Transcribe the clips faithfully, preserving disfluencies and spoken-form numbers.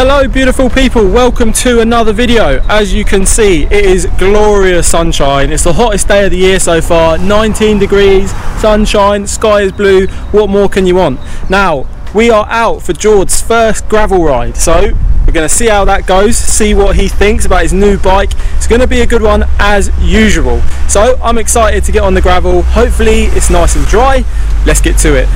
Hello beautiful people, welcome to another video. As you can see, it is glorious sunshine. It's the hottest day of the year so far. Nineteen degrees, sunshine, sky is blue. What more can you want? Now we are out for Jourd's first gravel ride, so we're going to see how that goes, see what he thinks about his new bike. It's going to be a good one as usual, so I'm excited to get on the gravel. Hopefully it's nice and dry. Let's get to it.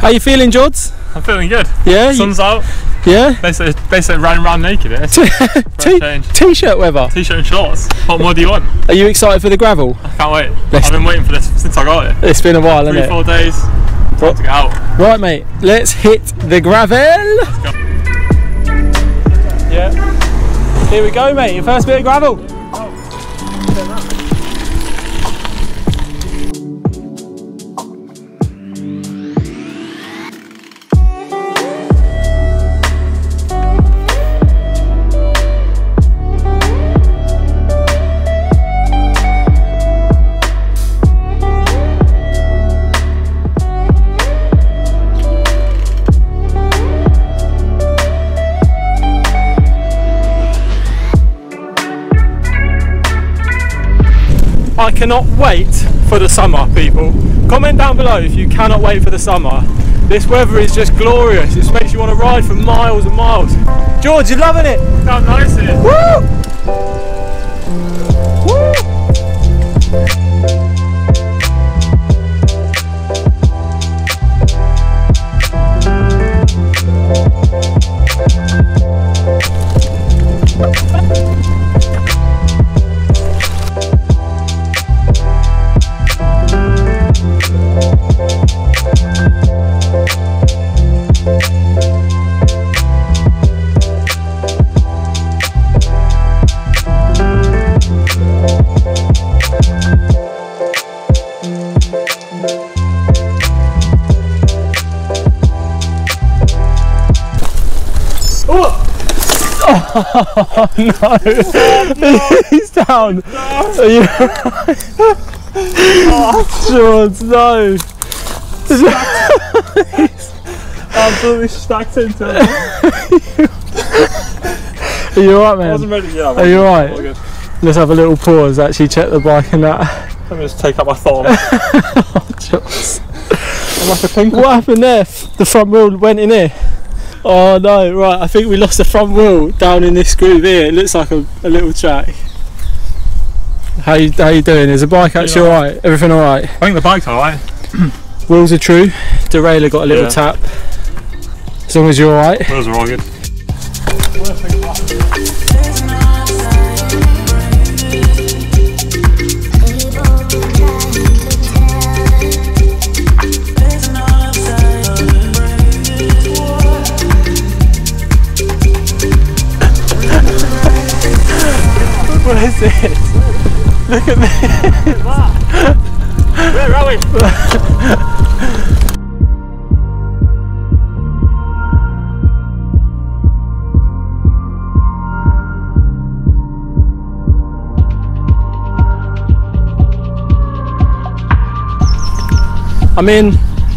How you feeling, Jourd? I'm feeling good, yeah. Sun's you... out. Yeah, basically, basically ran around naked. T-shirt weather. T-shirt and shorts. What more do you want? Are you excited for the gravel? I can't wait. Let's I've been waiting for this since I got it. It's been a while, hasn't it? Three, four days. Time to get out. Right, mate. Let's hit the gravel. Let's go. Yeah. Here we go, mate. Your first bit of gravel. Oh. I cannot wait for the summer, people. Comment down below if you cannot wait for the summer. This weather is just glorious. It makes you want to ride for miles and miles. Jourd, you're loving it. How nice it is. Woo! Woo! Oh no! Oh, no. He's down! No. Are you right? Oh, Jourd, no! He's absolutely stacked into it. Are you alright, man? I wasn't ready yet. Are you alright? Let's have a little pause, actually check the bike and that. Let me just take out my thumb. Oh, Jourd. I'm like a pink. What happened there? The front wheel went in here. Oh no, right, I think we lost the front wheel down in this groove here. It looks like a, a little track. How you how you doing? Is the bike actually alright? Right? Everything alright? I think the bike's alright. Wheels are true. Derailleur got a little yeah. tap. As long as you're alright. Wheels are all good. What is this? Look at this! Where are we? I mean,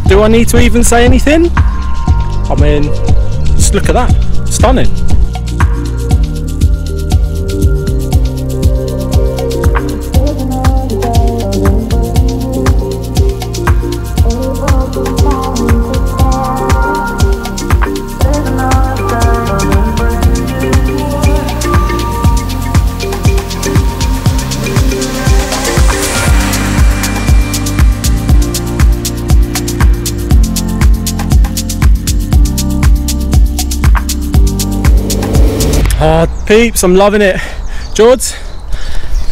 do I need to even say anything? I mean, just look at that. Stunning. Oh, peeps, I'm loving it. Jourd,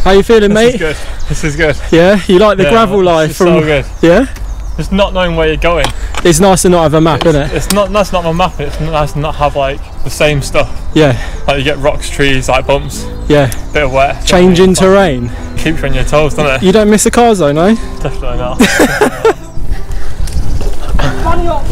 how you feeling, mate? This is good. This is good. Yeah, you like the yeah, gravel life from? So good. Yeah. It's not knowing where you're going. It's nice to not have a map, it's, isn't it? It's not. That's not my map. It's nice to not have like the same stuff. Yeah. Like you get rocks, trees, like bumps. Yeah. Bit of wet. Changing terrain. It keeps you on your toes, doesn't it? You don't miss the cars though, no? Definitely not. Money up.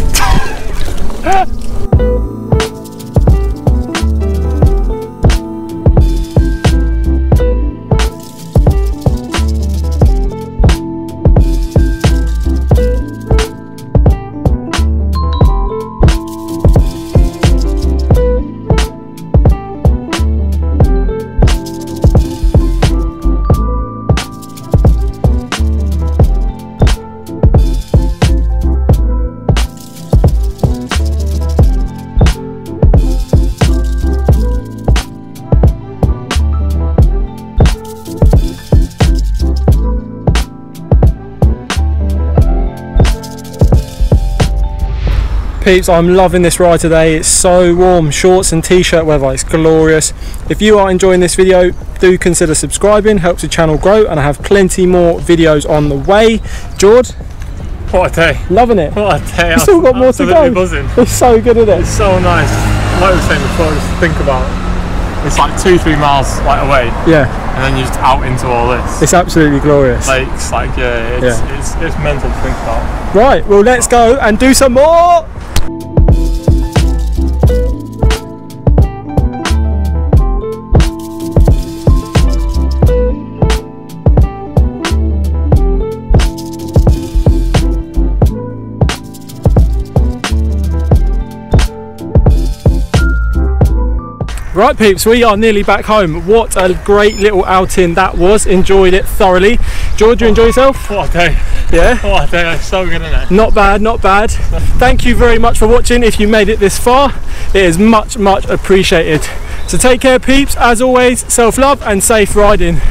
peeps, I'm loving this ride today. It's so warm, shorts and t-shirt weather, it's glorious. If you are enjoying this video, do consider subscribing, helps the channel grow, and I have plenty more videos on the way. Jord, what a day. Loving it. What a day. You've still got more to go. Buzzing. It's so good, isn't it? It's so nice. Like I was saying before, just think about it. It's like two, three miles like away. Yeah. And then you're just out into all this. It's absolutely glorious. Lakes, like, yeah, it's, yeah. It's, it's, it's mental to think about. Right, well, let's go and do some more. Right peeps, we are nearly back home. What a great little outing that was. Enjoyed it thoroughly. George, you enjoy yourself? What a day. Yeah? What a day, it's so good, isn't it? Not bad, not bad. Thank you very much for watching. If you made it this far, it is much, much appreciated. So take care peeps. As always, self-love and safe riding.